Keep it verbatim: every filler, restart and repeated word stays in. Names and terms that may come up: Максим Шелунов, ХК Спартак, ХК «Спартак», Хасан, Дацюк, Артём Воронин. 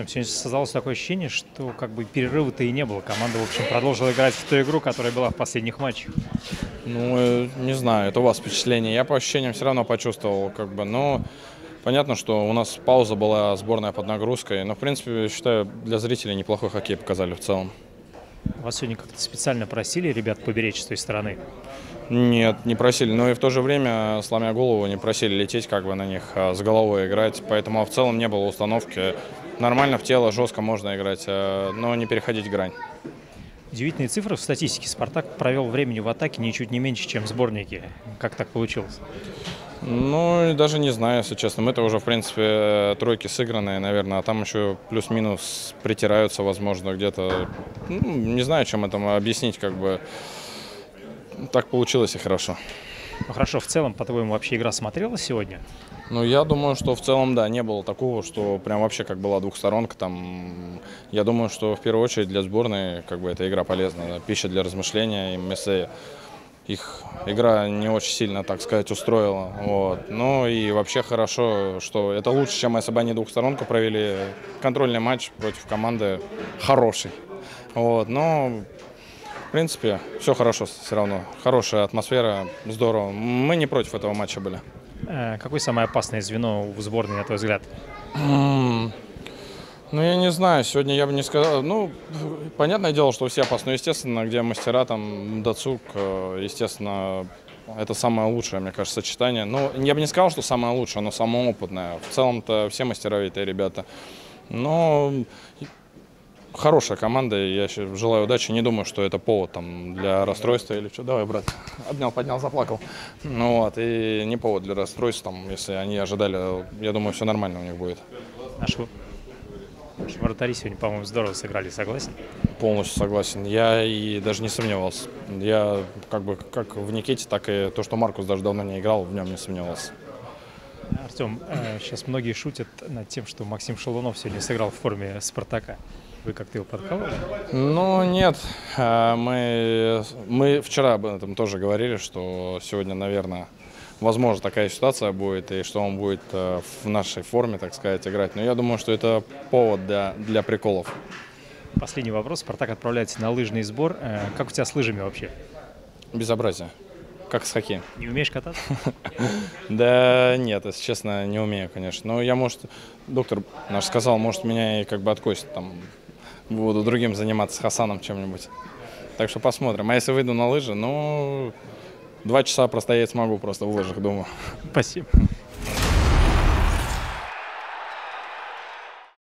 удовольствием. Сегодня создалось такое ощущение, что как бы перерыва-то и не было. Команда, в общем, продолжила играть в ту игру, которая была в последних матчах. Ну, не знаю, это у вас впечатление. Я по ощущениям все равно почувствовал, как бы, но понятно, что у нас пауза была сборная под нагрузкой. Но, в принципе, считаю, для зрителей неплохой хоккей показали в целом. Вас сегодня как-то специально просили ребят поберечь с той стороны? Нет, не просили. Но и в то же время, сломя голову, не просили лететь как бы на них, а с головой играть. Поэтому в целом не было установки. Нормально в тело, жестко можно играть, но не переходить грань. Удивительные цифры в статистике. «Спартак» провел времени в атаке ничуть не меньше, чем сборники. Как так получилось? Ну, даже не знаю, если честно. Мы-то уже, в принципе, тройки сыгранные, наверное, а там еще плюс-минус притираются, возможно, где-то. Ну, не знаю, чем это объяснить, как бы. Так получилось и хорошо. Ну, хорошо, в целом, по-твоему, вообще игра смотрелась сегодня? Ну, я думаю, что в целом, да, не было такого, что прям вообще как была двухсторонка. Там, я думаю, что в первую очередь для сборной как бы эта игра полезна. Да, пища для размышления, им эссе. Их игра не очень сильно, так сказать, устроила. Вот. Ну и вообще хорошо, что это лучше, чем если бы они двухсторонку провели. Контрольный матч против команды хороший. Вот. Но, в принципе, все хорошо все равно. Хорошая атмосфера, здорово. Мы не против этого матча были. Какое самое опасное звено в сборной, на твой взгляд? Ну, я не знаю, сегодня я бы не сказал. Ну, понятное дело, что все опасны. Ну, естественно, где мастера, там, Дацюк, естественно, это самое лучшее, мне кажется, сочетание. Ну, я бы не сказал, что самое лучшее, но самое опытное. В целом-то все мастеровитые ребята. Но хорошая команда, я желаю удачи. Не думаю, что это повод там для расстройства или что. Давай, брат. Обнял, поднял, заплакал. Ну вот, и не повод для расстройства, там, если они ожидали. Я думаю, все нормально у них будет. Нашу. Вратари сегодня, по-моему, здорово сыграли, согласен? Полностью согласен. Я и даже не сомневался. Я как бы как в Никите, так и то, что Маркус даже давно не играл, в нем не сомневался. Артем, сейчас многие шутят над тем, что Максим Шелунов сегодня сыграл в форме «Спартака». Вы как-то его подкалывали? Ну, нет. Мы, мы вчера об этом тоже говорили, что сегодня, наверное, возможно, такая ситуация будет, и что он будет э, в нашей форме, так сказать, играть. Но я думаю, что это повод для, для приколов. Последний вопрос. «Спартак» отправляется на лыжный сбор. Э, как у тебя с лыжами вообще? Безобразие. Как с хоккеем. Не умеешь кататься? Да нет, если честно, не умею, конечно. Но я, может, доктор наш сказал, может, меня и как бы откосит. Буду другим заниматься, с Хасаном чем-нибудь. Так что посмотрим. А если выйду на лыжи, ну... Два часа простоять смогу просто в лыжах, думаю. Спасибо.